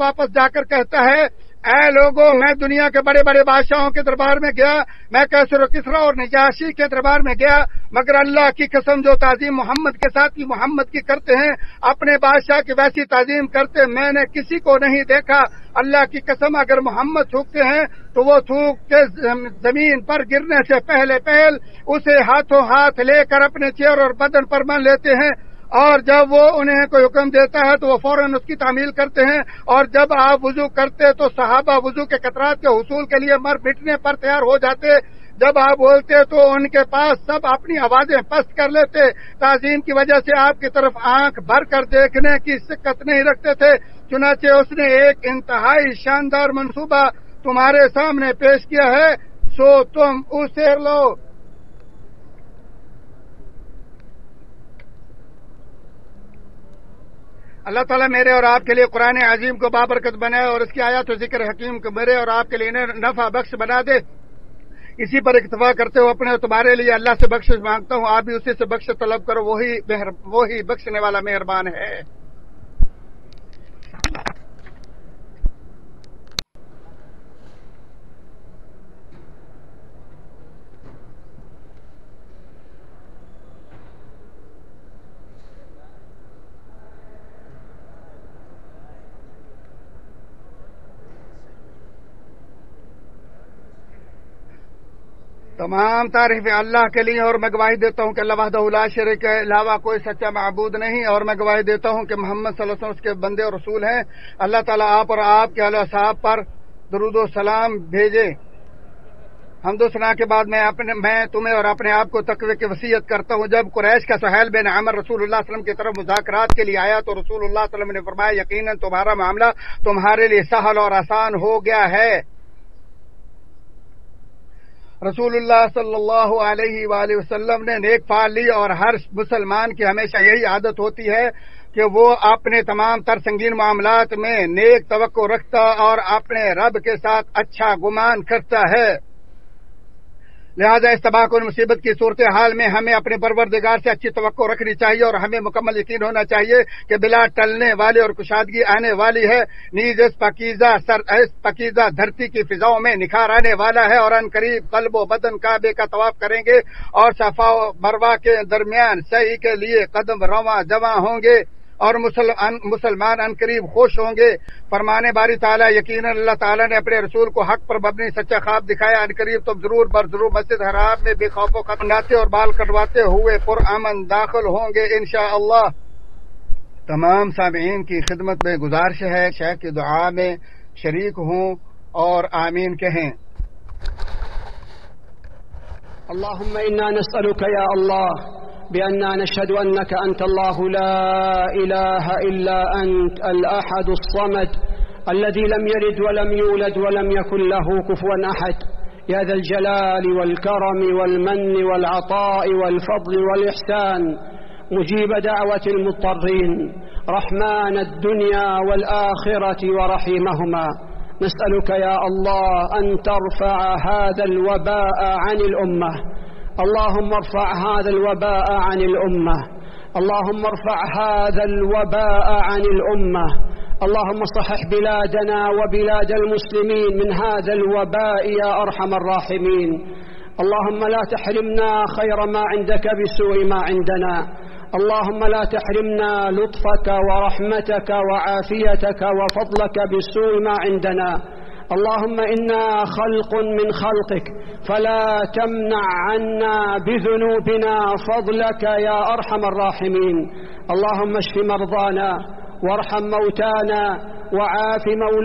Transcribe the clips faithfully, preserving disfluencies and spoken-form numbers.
वापस जाकर कहता है, ऐ लोगों, मैं दुनिया के बड़े बड़े बादशाहों के दरबार में गया, मैं कैसर किसरा और नजाशी के दरबार में गया, मगर अल्लाह की कसम जो ताजीम मोहम्मद के साथ की मोहम्मद की करते हैं, अपने बादशाह की वैसी ताजीम करते मैंने किसी को नहीं देखा। अल्लाह की कसम, अगर मोहम्मद थूकते हैं तो वो थूक के जमीन पर गिरने से पहले पहल उसे हाथों हाथ लेकर अपने चेहरे और बदन पर मान लेते हैं, और जब वो उन्हें कोई हुक्म देता है तो वो फौरन उसकी तामील करते हैं। और जब आप वजू करते तो सहाबा वजू के कतरात के हुसूल के लिए मर मिटने पर तैयार हो जाते, जब आप बोलते तो उनके पास सब अपनी आवाजें पस्त कर लेते, ताजीम की वजह से आपकी तरफ आंख भर कर देखने की शिक्कत नहीं रखते थे। चुनाचे उसने एक इंतहाई शानदार मंसूबा तुम्हारे सामने पेश किया है, सो तुम उसे लो। अल्लाह ताला मेरे और आपके लिए कुरान अजीम को बाबरकत बनाए और इसकी आयत और जिक्र हकीम को मेरे और आपके लिए नफा बख्श बना दे। इसी पर इक्तफा करते हुए अपने और तुम्हारे लिए अल्लाह से बख्शिश मांगता हूँ, आप भी उसी से बख्शिश तलब करो, वही वही बख्शने वाला मेहरबान है। तमाम तारीफ अल्लाह के लिए और मैं गवाही देता हूँ कि अल्लाह वहदहू ला शरीक के अलावा कोई सच्चा माबूद नहीं, और मैं गवाही देता हूँ कि मोहम्मद सल्लल्लाहु अलैहि वसल्लम उसके बंदे और रसूल हैं। अल्लाह ताला आप और आपके अहले साहब पर दरूद और सलाम भेजे। हमद और सना के बाद मैं अपने मैं तुम्हें और अपने आप को तकवे की वसीयत करता हूँ। जब कुरैश का सुहैल बिन आमिर रसूलुल्लाह सल्लल्लाहु अलैहि वसल्लम की तरफ मुज़ाकरात के लिए आया तो रसूलुल्लाह सल्लल्लाहु अलैहि वसल्लम ने फरमाया, यकीनन तुम्हारा मामला तुम्हारे लिए सहल और आसान हो गया है। रसूलुल्लाह सल्लल्लाहु अलैहि वसल्लम ने नेक फाल ली, और हर मुसलमान की हमेशा यही आदत होती है कि वो अपने तमाम तर संगीन मामलात में नेक तवक्को रखता और अपने रब के साथ अच्छा गुमान करता है। लिहाजा इस तबाह और मुसीबत की सूरत हाल में हमें अपने परवरदिगार से अच्छी तवक्को रखनी चाहिए, और हमें मुकम्मल यकीन होना चाहिए कि बिला टलने वाले और कुशादगी आने वाली है। नीज इस पकीज़ा सर इस पकीज़ा धरती की फिजाओं में निखार आने वाला है, और अनकरीब कल्ब व बदन काबे का तवाफ करेंगे और सफा मरवा के दरमियान सही के लिए कदम रवां जमा होंगे, और मुसलमान अनकरीब खुश होंगे। फरमाने बारी ताला, यकीनन अल्लाह ताला ने अपने रसूल को हक पर मबनी सच्चा ख्वाब दिखाया। अनकरीब तुम जरूर बर जरूर मस्जिद हराम में बेखौफो कदम नाते और बाल कटवाते हुए पुरअमन दाखिल होंगे इंशाअल्लाह। तमाम सामीन की खिदमत में गुजारिश है शेख की दुआ में शरीक हूँ और आमीन कहें। अल्लाहुम्मा इन्ना नस्अलुका या अल्लाह بأننا نشهد أنك أنت الله لا إله إلا أنت الأحد الصمد الذي لم يلد ولم يولد ولم يكن له كفوا أحد يا ذا الجلال والكرم والمن والعطاء والفضل والإحسان مجيب دعوة المضطرين رحمن الدنيا والآخرة ورحيمهما نسألك يا الله أن ترفع هذا الوباء عن الأمة اللهم ارفع هذا الوباء عن الأمة اللهم ارفع هذا الوباء عن الأمة اللهم صحح بلادنا وبلاد المسلمين من هذا الوباء يا أرحم الراحمين اللهم لا تحرمنا خير ما عندك بسوء ما عندنا اللهم لا تحرمنا لطفك ورحمتك وعافيتك وفضلك بسوء ما عندنا اللهم إنا خلق من خلقك فلا تمنع عنا بذنوبنا فضلك يا أرحم الراحمين اللهم اشف مرضانا وارحم موتانا وعاف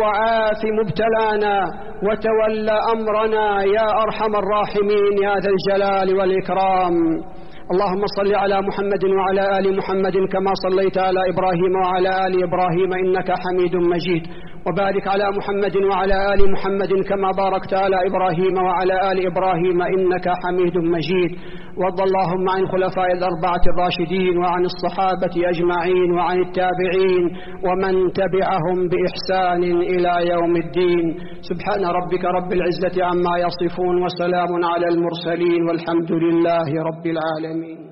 وعاف مبتلانا وتول أمرنا يا أرحم الراحمين يا ذا الجلال والإكرام اللهم صل على محمد وعلى آل محمد كما صليت على إبراهيم وعلى آل إبراهيم إنك حميد مجيد وبارك على محمد وعلى آل محمد كما باركت على إبراهيم وعلى آل إبراهيم إنك حميد مجيد وارض اللهم عن خلفاء الأربعة الراشدين وعن الصحابة أجمعين وعن التابعين ومن تبعهم بإحسان إلى يوم الدين سبحان ربك رب العزة عما يصفون وسلام على المرسلين والحمد لله رب العالمين.